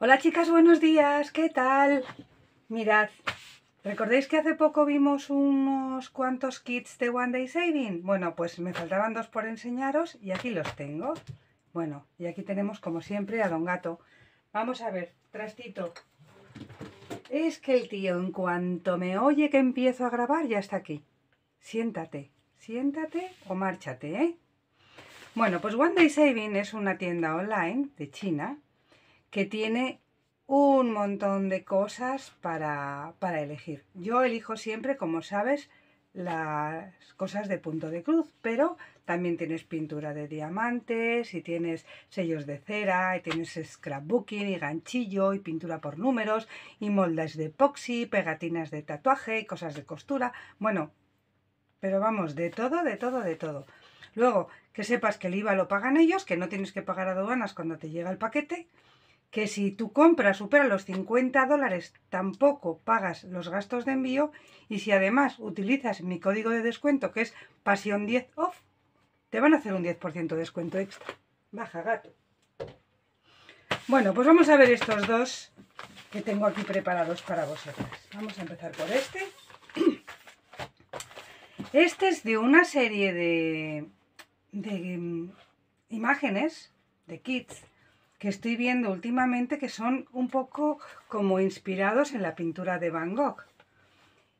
Hola chicas, buenos días, ¿qué tal? Mirad, ¿recordáis que hace poco vimos unos cuantos kits de One Day Saving? Bueno, pues me faltaban dos por enseñaros y aquí los tengo. Bueno, y aquí tenemos como siempre a Don Gato. Vamos a ver, trastito. Es que el tío en cuanto me oye que empiezo a grabar ya está aquí. Siéntate, siéntate o márchate, ¿eh? Bueno, pues One Day Saving es una tienda online de China que tiene un montón de cosas para elegir. Yo elijo siempre, como sabes, las cosas de punto de cruz, pero también tienes pintura de diamantes y tienes sellos de cera y tienes scrapbooking y ganchillo y pintura por números y moldes de epoxi, pegatinas de tatuaje y cosas de costura. Bueno, pero vamos, de todo, de todo, de todo. Luego, que sepas que el IVA lo pagan ellos, que no tienes que pagar aduanas cuando te llega el paquete, que si tu compra supera los $50 tampoco pagas los gastos de envío y si además utilizas mi código de descuento que es PASIÓN10OFF, te van a hacer un 10% de descuento extra. Baja, gato. Bueno, pues vamos a ver estos dos que tengo aquí preparados para vosotras. Vamos a empezar por este. Este es de una serie de imágenes, de kits, que estoy viendo últimamente que son un poco como inspirados en la pintura de Van Gogh.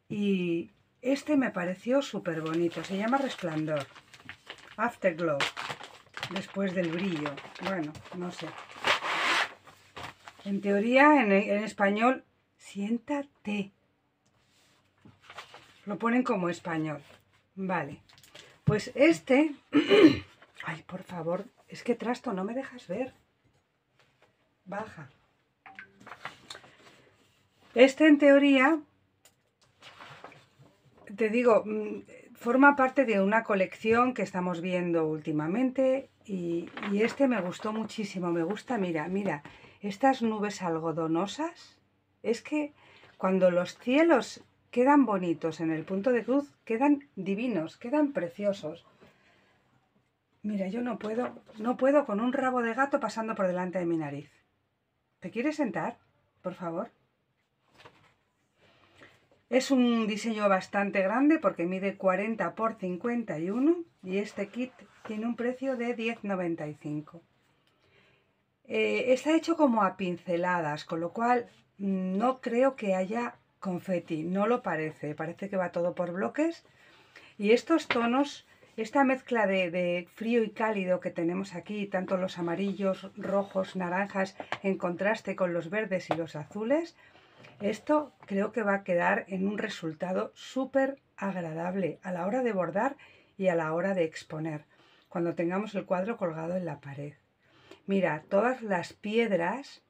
Y este me pareció súper bonito, se llama Resplandor, Afterglow, después del brillo, bueno, no sé. En teoría, en español, siéntate, lo ponen como español. Vale, pues este, ay, por favor, es que trasto, no me dejas ver, baja. Este en teoría, te digo, forma parte de una colección que estamos viendo últimamente y este me gustó muchísimo, me gusta, mira, mira, estas nubes algodonosas, es que cuando los cielos quedan bonitos en el punto de cruz, quedan divinos, quedan preciosos. Mira, yo no puedo con un rabo de gato pasando por delante de mi nariz. ¿Te quieres sentar, por favor? Es un diseño bastante grande porque mide 40 x 51 y este kit tiene un precio de $10.95. Está hecho como a pinceladas, con lo cual no creo que haya confeti, no lo parece, parece que va todo por bloques y estos tonos, esta mezcla de frío y cálido que tenemos aquí, tanto los amarillos, rojos, naranjas en contraste con los verdes y los azules, esto creo que va a quedar en un resultado súper agradable a la hora de bordar y a la hora de exponer, cuando tengamos el cuadro colgado en la pared. Mira, todas las piedras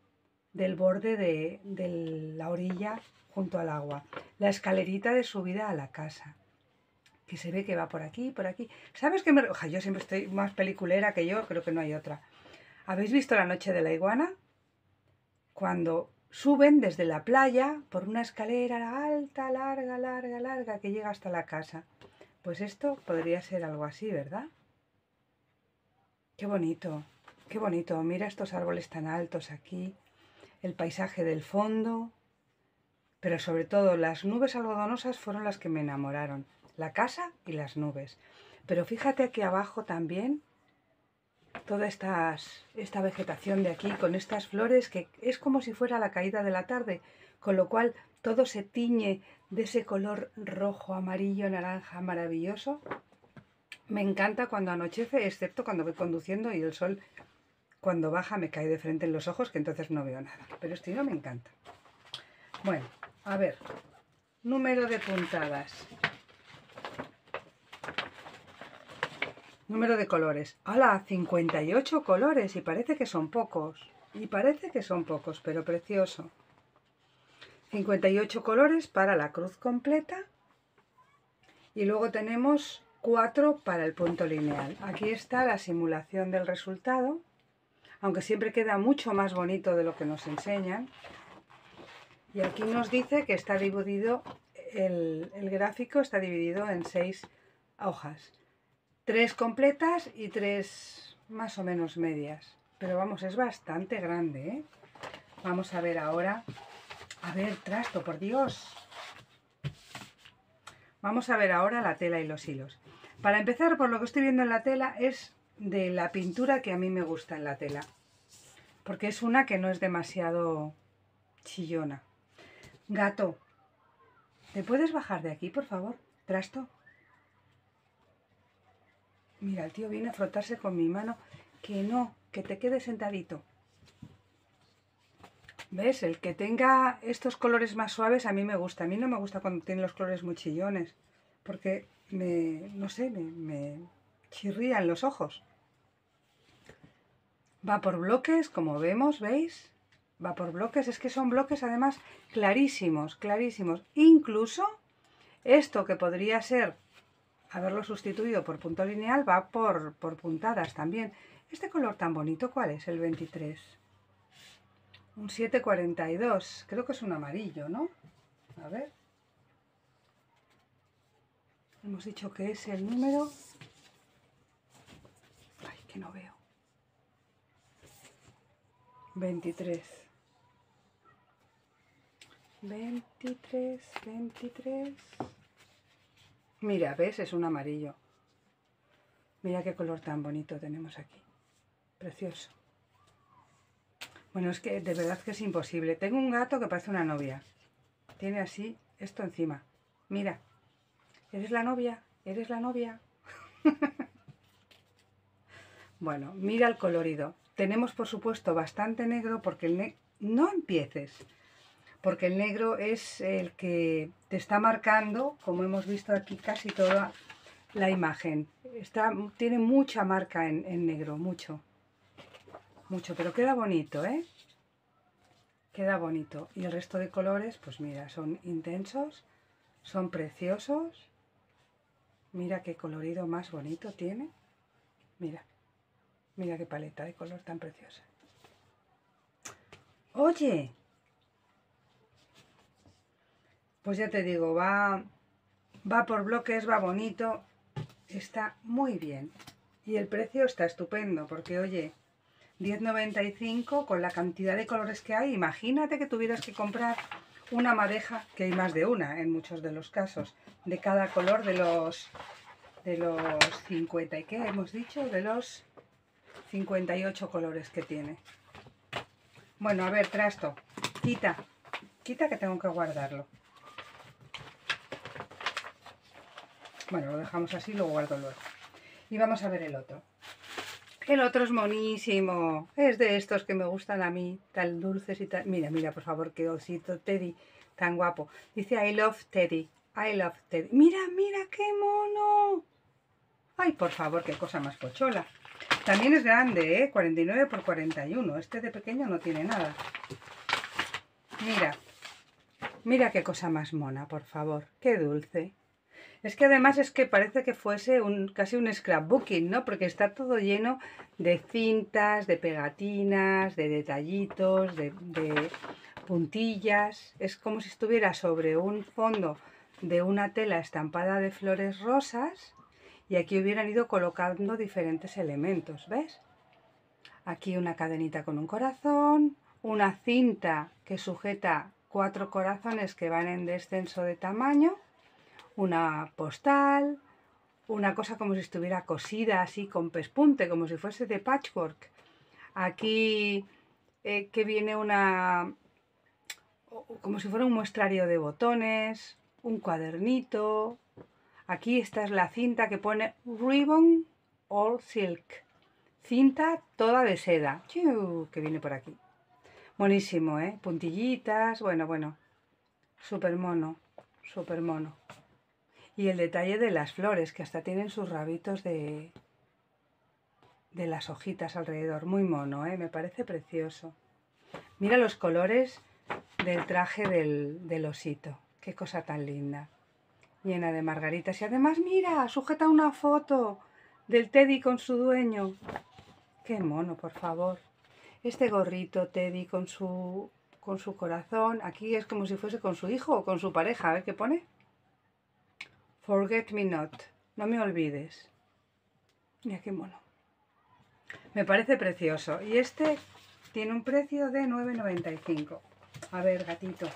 del borde de la orilla junto al agua, la escalerita de subida a la casa, que se ve que va por aquí, por aquí. ¿Sabes qué me...? Oja, yo siempre estoy más peliculera que yo, creo que no hay otra. ¿Habéis visto La noche de la iguana? Cuando suben desde la playa por una escalera alta, larga, larga, larga, que llega hasta la casa. Pues esto podría ser algo así, ¿verdad? ¡Qué bonito! ¡Qué bonito! Mira estos árboles tan altos aquí, el paisaje del fondo, pero sobre todo las nubes algodonosas fueron las que me enamoraron. La casa y las nubes. Pero fíjate aquí abajo también toda esta vegetación de aquí con estas flores que es como si fuera la caída de la tarde, con lo cual todo se tiñe de ese color rojo, amarillo, naranja maravilloso. Me encanta cuando anochece, excepto cuando voy conduciendo y el sol cuando baja me cae de frente en los ojos, que entonces no veo nada. Pero este no me encanta. Bueno, a ver, número de puntadas. Número de colores. ¡Hala! 58 colores y parece que son pocos. Y parece que son pocos, pero precioso. 58 colores para la cruz completa. Y luego tenemos 4 para el punto lineal. Aquí está la simulación del resultado. Aunque siempre queda mucho más bonito de lo que nos enseñan. Y aquí nos dice que está dividido, el gráfico está dividido en 6 hojas. 3 completas y 3 más o menos medias. Pero vamos, es bastante grande, ¿eh? Vamos a ver ahora. A ver, trasto, por Dios. Vamos a ver ahora la tela y los hilos. Para empezar, por lo que estoy viendo en la tela, es de la pintura que a mí me gusta en la tela. Porque es una que no es demasiado chillona. Gato, ¿te puedes bajar de aquí, por favor? Trasto. Mira, el tío viene a frotarse con mi mano. Que no, que te quedes sentadito. ¿Ves? El que tenga estos colores más suaves a mí me gusta. A mí no me gusta cuando tiene los colores muy chillones. Porque me chirrían los ojos. Va por bloques, como vemos, ¿veis? Va por bloques, es que son bloques además clarísimos, clarísimos. Incluso esto que podría ser haberlo sustituido por punto lineal va por puntadas también. Este color tan bonito, ¿cuál es? El 23. Un 742, creo que es un amarillo, ¿no? A ver. Hemos dicho que es el número... Ay, que no veo. 23. Mira, ¿ves? Es un amarillo. Mira qué color tan bonito tenemos aquí. Precioso. Bueno, es que de verdad que es imposible. Tengo un gato que parece una novia. Tiene así esto encima. Mira. Eres la novia. Eres la novia. Bueno, mira el colorido. Tenemos, por supuesto, bastante negro, porque el negro... No empieces, porque el negro es el que te está marcando, como hemos visto aquí, casi toda la imagen. Tiene mucha marca en negro, mucho. Mucho, pero queda bonito, ¿eh? Queda bonito. Y el resto de colores, pues mira, son intensos, son preciosos. Mira qué colorido más bonito tiene. Mira. Mira qué paleta de color tan preciosa. ¡Oye! Pues ya te digo, va por bloques, va bonito. Está muy bien. Y el precio está estupendo, porque oye, 10,95 con la cantidad de colores que hay. Imagínate que tuvieras que comprar una madeja, que hay más de una en muchos de los casos, de cada color de los 50 y qué hemos dicho, de los 58 colores que tiene. Bueno, a ver, trasto, quita, quita, que tengo que guardarlo. Bueno, lo dejamos así, lo guardo luego. Y vamos a ver el otro. El otro es monísimo, es de estos que me gustan a mí, tan dulces y tan... Mira, mira, por favor, qué osito Teddy, tan guapo. Dice I love Teddy, I love Teddy. Mira, mira, qué mono. Ay, por favor, qué cosa más pochola. También es grande, ¿eh? 49 por 41. Este de pequeño no tiene nada. Mira. Mira qué cosa más mona, por favor. Qué dulce. Es que además es que parece que fuese casi un scrapbooking, ¿no? Porque está todo lleno de cintas, de pegatinas, de detallitos, de puntillas. Es como si estuviera sobre un fondo de una tela estampada de flores rosas. Y aquí hubieran ido colocando diferentes elementos, ¿ves? Aquí una cadenita con un corazón, una cinta que sujeta 4 corazones que van en descenso de tamaño, una postal, una cosa como si estuviera cosida así con pespunte, como si fuese de patchwork. Aquí que viene como si fuera un muestrario de botones, un cuadernito... Aquí esta es la cinta que pone Ribbon All Silk. Cinta toda de seda. ¡Chiu! Que viene por aquí. Buenísimo, ¿eh? Puntillitas. Bueno, bueno. Súper mono. Súper mono. Y el detalle de las flores, que hasta tienen sus rabitos de las hojitas alrededor. Muy mono, ¿eh? Me parece precioso. Mira los colores del traje del osito. Qué cosa tan linda. Llena de margaritas. Y además, mira, sujeta una foto del Teddy con su dueño. Qué mono, por favor. Este gorrito Teddy con su corazón. Aquí es como si fuese con su hijo o con su pareja. A ver qué pone. Forget me not. No me olvides. Mira qué mono. Me parece precioso. Y este Tiene un precio de 9,95. A ver, gatito.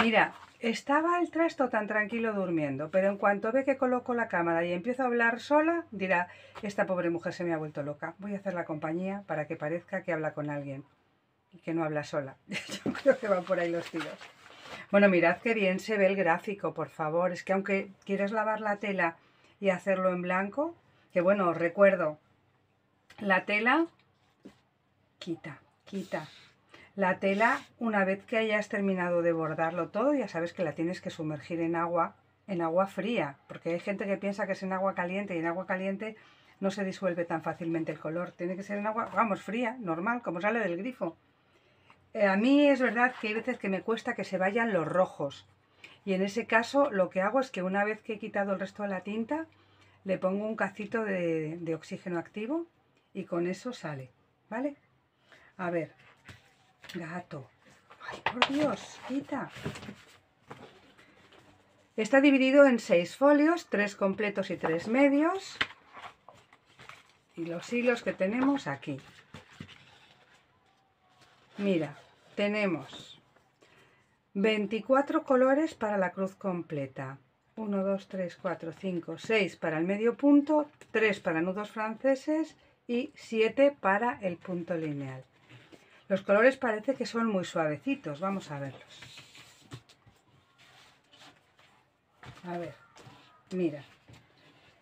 Mira, estaba el trasto tan tranquilo durmiendo, pero en cuanto ve que coloco la cámara y empiezo a hablar sola, dirá, esta pobre mujer se me ha vuelto loca. Voy a hacer la compañía para que parezca que habla con alguien y que no habla sola. Yo creo que van por ahí los tiros. Bueno, mirad qué bien se ve el gráfico, por favor. Es que aunque quieras lavar la tela y hacerlo en blanco, que bueno, os recuerdo, la tela quita. La tela, una vez que hayas terminado de bordarlo todo, ya sabes que la tienes que sumergir en agua fría, porque hay gente que piensa que es en agua caliente, y en agua caliente no se disuelve tan fácilmente el color. Tiene que ser en agua, vamos, fría, normal, como sale del grifo. A mí es verdad que hay veces que me cuesta que se vayan los rojos, y en ese caso lo que hago es que una vez que he quitado el resto de la tinta, le pongo un cacito de oxígeno activo y con eso sale, ¿vale? A ver... Gato, ay por Dios, quita. Está dividido en 6 folios, 3 completos y 3 medios. Y los hilos que tenemos aquí. Mira, tenemos 24 colores para la cruz completa. 1, 2, 3, 4, 5, 6 para el medio punto, 3 para nudos franceses y 7 para el punto lineal. Los colores parece que son muy suavecitos, vamos a verlos. A ver,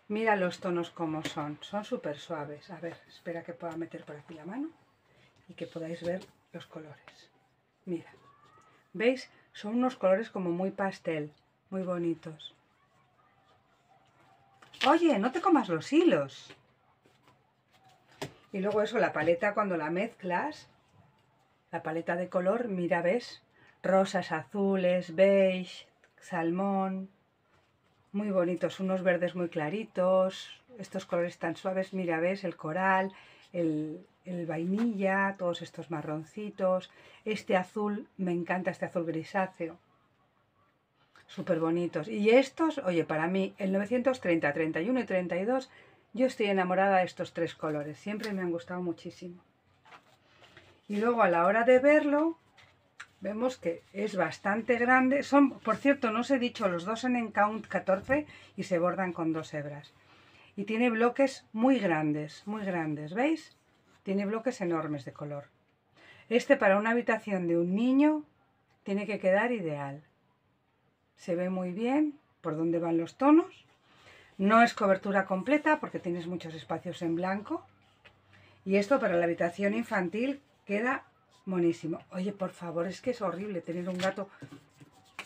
mira los tonos como son súper suaves. A ver, espera que pueda meter por aquí la mano y que podáis ver los colores. Mira, ¿veis? Son unos colores como muy pastel, muy bonitos. Oye, no te comas los hilos. Y luego eso, la paleta cuando la mezclas... La paleta de color, mira, ¿ves? Rosas, azules, beige, salmón. Muy bonitos, unos verdes muy claritos. Estos colores tan suaves, mira, ¿ves? El coral, el vainilla, todos estos marroncitos. Este azul, me encanta este azul grisáceo. Súper bonitos. Y estos, oye, para mí, el 930, 31 y 32, yo estoy enamorada de estos 3 colores. Siempre me han gustado muchísimo. Y luego a la hora de verlo, vemos que es bastante grande. Son, por cierto, no os he dicho, los dos son en count 14 y se bordan con 2 hebras. Y tiene bloques muy grandes, ¿veis? Tiene bloques enormes de color. Este para una habitación de un niño tiene que quedar ideal. Se ve muy bien por dónde van los tonos. No es cobertura completa porque tienes muchos espacios en blanco. Y esto para la habitación infantil queda monísimo. Oye, por favor, es que es horrible tener un gato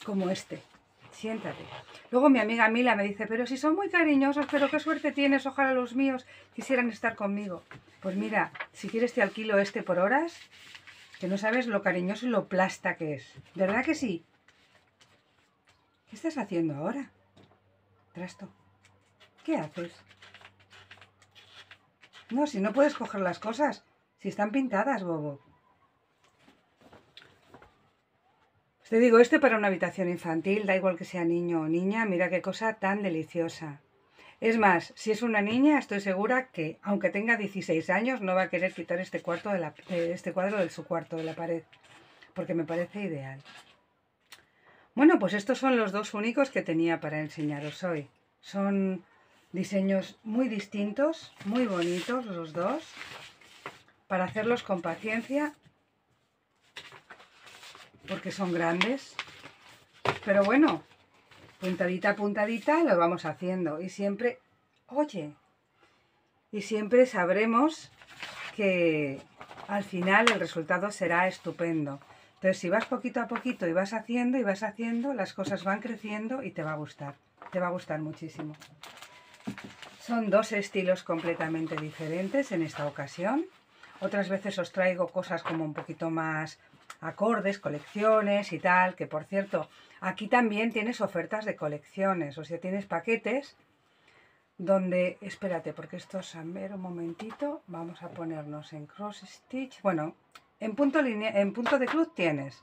como este. Siéntate. Luego mi amiga Mila me dice, pero si son muy cariñosos, pero qué suerte tienes, ojalá los míos quisieran estar conmigo. Pues mira, si quieres te alquilo este por horas, que no sabes lo cariñoso y lo plasta que es. ¿Verdad que sí? ¿Qué estás haciendo ahora? Trasto. ¿Qué haces? No, si no puedes coger las cosas. Si están pintadas, bobo. Pues te digo, este para una habitación infantil, da igual que sea niño o niña, mira qué cosa tan deliciosa. Es más, si es una niña, estoy segura que, aunque tenga 16 años, no va a querer quitar este cuadro de su cuarto, de la pared, porque me parece ideal. Bueno, pues estos son los dos únicos que tenía para enseñaros hoy. Son diseños muy distintos, muy bonitos los dos. Para hacerlos con paciencia, porque son grandes, pero bueno, puntadita a puntadita lo vamos haciendo y siempre, oye, y siempre sabremos que al final el resultado será estupendo. Entonces si vas poquito a poquito y vas haciendo, las cosas van creciendo y te va a gustar muchísimo. Son dos estilos completamente diferentes en esta ocasión. Otras veces os traigo cosas como un poquito más acordes, colecciones y tal, que por cierto, aquí también tienes ofertas de colecciones, o sea, tienes paquetes donde, espérate, porque estos, a ver, un momentito, vamos a ponernos en cross stitch, bueno, en punto de cruz tienes,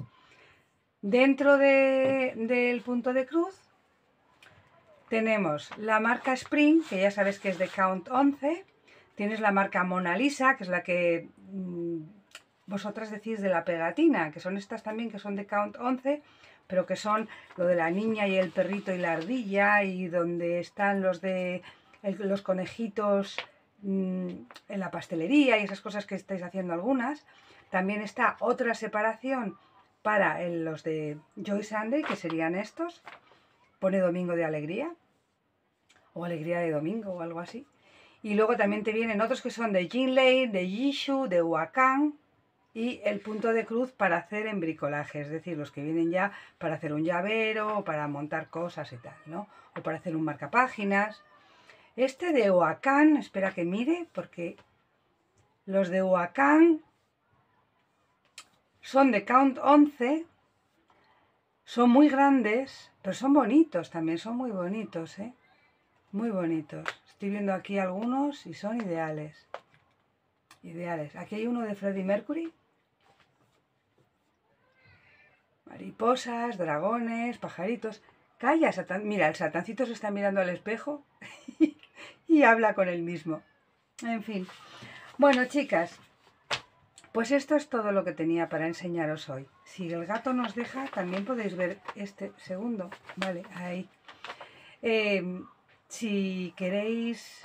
dentro del punto de cruz, Tenemos la marca Spring, que ya sabes que es de Count 11. Tienes la marca Mona Lisa, que es la que vosotras decís de la pegatina, que son estas también, que son de Count 11, pero que son lo de la niña y el perrito y la ardilla, y donde están los de los conejitos en la pastelería y esas cosas que estáis haciendo algunas. También está otra separación para los de Joy Sunday, que serían estos. Pone Domingo de Alegría, o Alegría de Domingo, o algo así. Y luego también te vienen otros que son de Jinlei, de Yishu, de Huacán, y el punto de cruz para hacer embricolaje, es decir, los que vienen ya para hacer un llavero, o para montar cosas y tal, ¿no? O para hacer un marcapáginas. Este de Huacán, espera que mire, porque los de Huacán son de Count 11, son muy grandes, pero son bonitos también, son muy bonitos, ¿eh? Muy bonitos. Estoy viendo aquí algunos y son ideales. Ideales. Aquí hay uno de Freddie Mercury. Mariposas, dragones, pajaritos. Calla, Satán. Mira, el satancito se está mirando al espejo y habla con él mismo. En fin. Bueno, chicas, pues esto es todo lo que tenía para enseñaros hoy. Si el gato nos deja, también podéis ver este segundo. Vale, ahí. Si queréis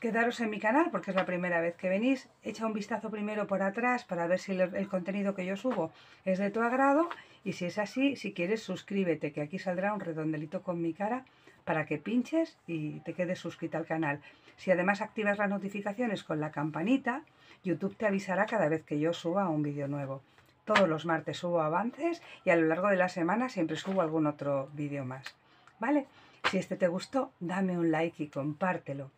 quedaros en mi canal, porque es la primera vez que venís, echa un vistazo primero por atrás para ver si el contenido que yo subo es de tu agrado, y si es así, si quieres, suscríbete, que aquí saldrá un redondelito con mi cara para que pinches y te quedes suscrita al canal. Si además activas las notificaciones con la campanita, YouTube te avisará cada vez que yo suba un vídeo nuevo. Todos los martes subo avances y a lo largo de la semana siempre subo algún otro vídeo más, ¿vale? Si este te gustó, dame un like y compártelo.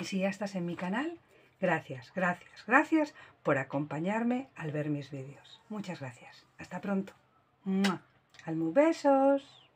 Y si ya estás en mi canal, gracias, gracias, gracias por acompañarme al ver mis vídeos. Muchas gracias. Hasta pronto. ¡Mua! ¡Almu besos!